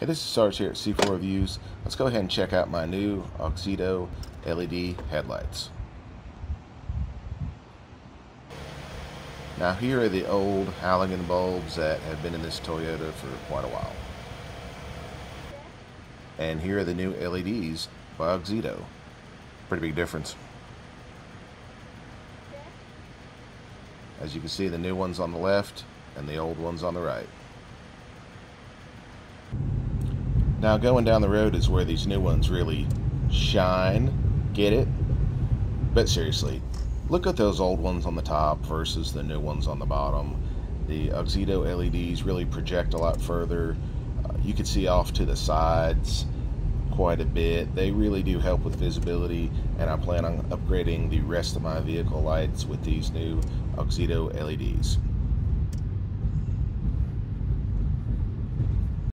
Hey, this is Sarge here at C4 Reviews. Let's go ahead and check out my new Auxito LED headlights. Now here are the old halogen bulbs that have been in this Toyota for quite a while. And here are the new LEDs by Auxito. Pretty big difference. As you can see, the new ones on the left and the old ones on the right. Now going down the road is where these new ones really shine, get it? But seriously, look at those old ones on the top versus the new ones on the bottom. The Auxito LEDs really project a lot further. You can see off to the sides quite a bit. They really do help with visibility, and I plan on upgrading the rest of my vehicle lights with these new Auxito LEDs.